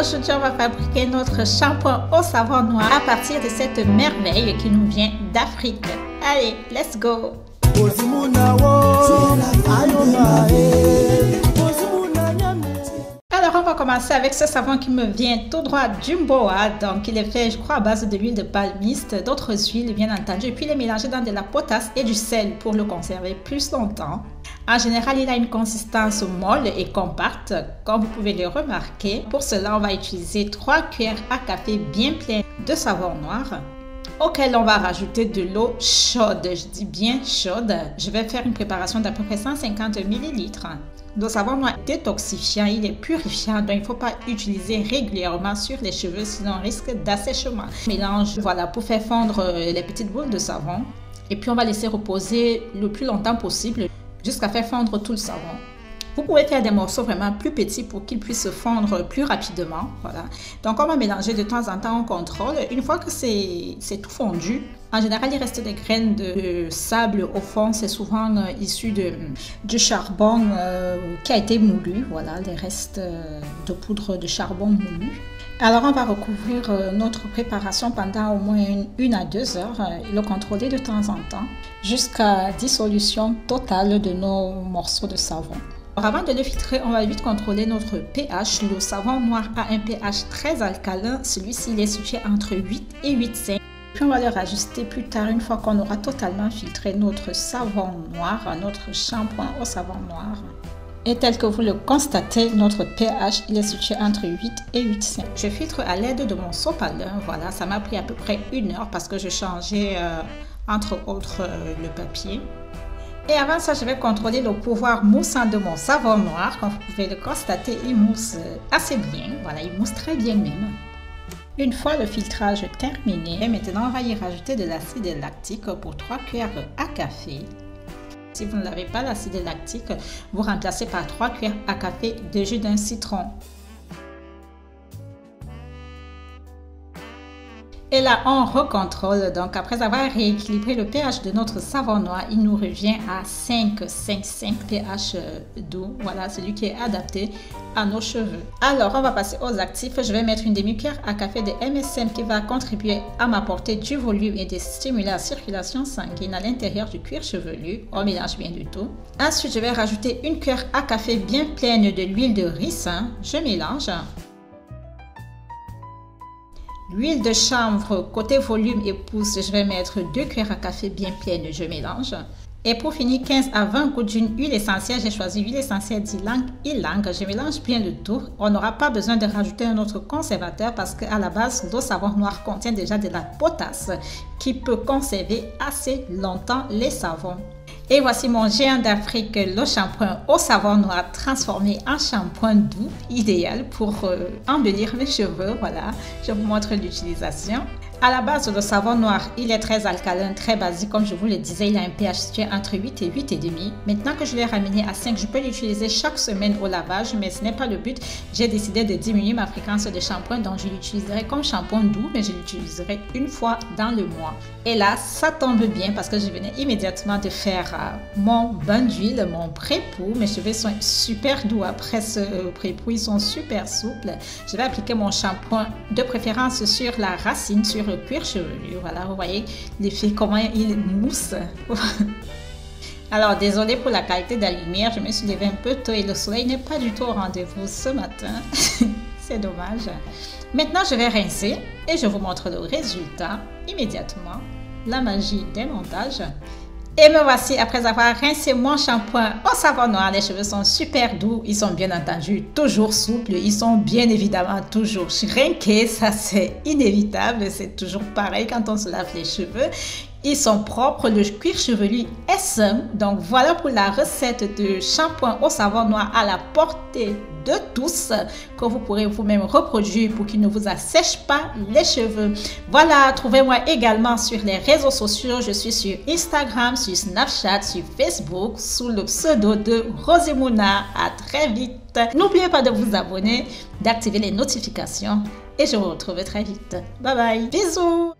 aujourd'hui, on va fabriquer notre shampoing au savon noir à partir de cette merveille qui nous vient d'Afrique. Allez, let's go! Alors, on va commencer avec ce savon qui me vient tout droit du Mboa. Donc, il est fait, je crois, à base de l'huile de palmiste, d'autres huiles, bien entendu. Et puis, il est mélangé dans de la potasse et du sel pour le conserver plus longtemps. En général, il a une consistance molle et compacte, comme vous pouvez le remarquer. Pour cela, on va utiliser 3 cuillères à café bien pleines de savon noir, auquel on va rajouter de l'eau chaude. Je dis bien chaude. Je vais faire une préparation d'à peu près 150 ml. Le savon noir est détoxifiant, il est purifiant, donc il ne faut pas utiliser régulièrement sur les cheveux, sinon on risque d'assèchement. Mélange, voilà, pour faire fondre les petites boules de savon. Et puis, on va laisser reposer le plus longtemps possible, jusqu'à faire fondre tout le savon. Vous pouvez faire des morceaux vraiment plus petits pour qu'ils puissent se fondre plus rapidement. Voilà. Donc, on va mélanger de temps en temps, on contrôle. Une fois que c'est tout fondu, en général, il reste des graines de sable au fond. C'est souvent issu du charbon qui a été moulu. Voilà, les restes de poudre de charbon moulu. Alors, on va recouvrir notre préparation pendant au moins une à 2 heures et le contrôler de temps en temps jusqu'à dissolution totale de nos morceaux de savon. Alors, avant de le filtrer, on va vite contrôler notre pH. Le savon noir a un pH très alcalin. Celui-ci, il est situé entre 8 et 8,5. Puis, on va le rajuster plus tard une fois qu'on aura totalement filtré notre savon noir, notre shampoing au savon noir. Et tel que vous le constatez, notre pH, il est situé entre 8 et 8,5. Je filtre à l'aide de mon sopalin. Voilà, ça m'a pris à peu près 1 heure parce que je changeais, entre autres, le papier. Et avant ça, je vais contrôler le pouvoir moussant de mon savon noir. Comme vous pouvez le constater, il mousse assez bien. Voilà, il mousse très bien même. Une fois le filtrage terminé, et maintenant, on va y rajouter de l'acide lactique pour 3 cuillères à café. Si vous ne l'avez pas, l'acide lactique, vous remplacez par 3 cuillères à café de jus d'un citron. Et là, on recontrôle. Donc, après avoir rééquilibré le pH de notre savon noir, il nous revient à 5 pH doux. Voilà, celui qui est adapté à nos cheveux. Alors, on va passer aux actifs. Je vais mettre une demi-cuillère à café de MSM qui va contribuer à m'apporter du volume et de stimuler la circulation sanguine à l'intérieur du cuir chevelu. On mélange bien du tout. Ensuite, je vais rajouter une cuillère à café bien pleine de l'huile de ricin. Je mélange. L'huile de chanvre, côté volume et pousse, je vais mettre 2 cuillères à café bien pleines, je mélange. Et pour finir, 15 à 20 gouttes d'une huile essentielle, j'ai choisi l'huile essentielle d'ylang-ylang. Je mélange bien le tout. On n'aura pas besoin de rajouter un autre conservateur parce qu'à la base, le savon noir contient déjà de la potasse qui peut conserver assez longtemps les savons. Et voici mon géant d'Afrique, le shampoing au savon noir transformé en shampoing doux, idéal pour embellir les cheveux. Voilà, je vous montre l'utilisation. À la base, le savon noir, il est très alcalin, très basique. Comme je vous le disais, il a un pH situé entre 8 et 8,5. Maintenant que je l'ai ramené à 5, je peux l'utiliser chaque semaine au lavage, mais ce n'est pas le but. J'ai décidé de diminuer ma fréquence de shampoing, donc je l'utiliserai comme shampoing doux, mais je l'utiliserai une fois dans le mois. Et là, ça tombe bien parce que je venais immédiatement de faire mon bain d'huile, mon pré-pou. Mes cheveux sont super doux après ce pré-pou, ils sont super souples. Je vais appliquer mon shampoing de préférence sur la racine, sur le cuir chevelu. Voilà, vous voyez l'effet, comment il mousse. Alors, désolé pour la qualité de la lumière, je me suis levée un peu tôt et le soleil n'est pas du tout au rendez-vous ce matin. C'est dommage. Maintenant, je vais rincer et je vous montre le résultat immédiatement. La magie des montages. Et me voici après avoir rincé mon shampoing au savon noir. Les cheveux sont super doux, ils sont bien entendu toujours souples, ils sont bien évidemment toujours shrinkés, ça c'est inévitable, c'est toujours pareil quand on se lave les cheveux. Ils sont propres, le cuir chevelu est sain. Donc voilà pour la recette de shampoing au savon noir à la portée de tous, que vous pourrez vous-même reproduire pour qu'il ne vous assèche pas les cheveux. Voilà, trouvez-moi également sur les réseaux sociaux. Je suis sur Instagram, sur Snapchat, sur Facebook, sous le pseudo de Rosemona. À très vite. N'oubliez pas de vous abonner, d'activer les notifications et je vous retrouve très vite. Bye bye, bisous.